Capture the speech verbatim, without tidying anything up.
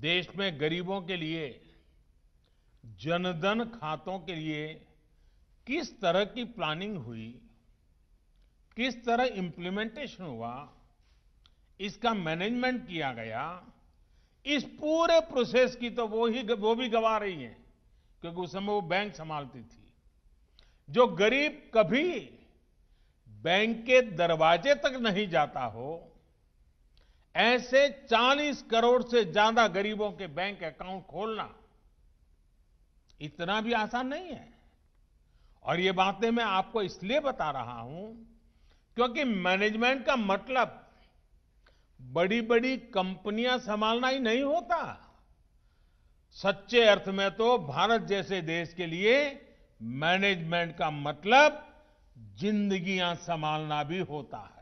देश में गरीबों के लिए जनधन खातों के लिए किस तरह की प्लानिंग हुई, किस तरह इंप्लीमेंटेशन हुआ, इसका मैनेजमेंट किया गया, इस पूरे प्रोसेस की तो वो ही वो भी गवाह रही है, क्योंकि उस समय वो बैंक संभालती थी। जो गरीब कभी बैंक के दरवाजे तक नहीं जाता हो, ऐसे चालीस करोड़ से ज्यादा गरीबों के बैंक अकाउंट खोलना इतना भी आसान नहीं है। और ये बातें मैं आपको इसलिए बता रहा हूं क्योंकि मैनेजमेंट का मतलब बड़ी बड़ी कंपनियां संभालना ही नहीं होता। सच्चे अर्थ में तो भारत जैसे देश के लिए मैनेजमेंट का मतलब जिंदगियां संभालना भी होता है।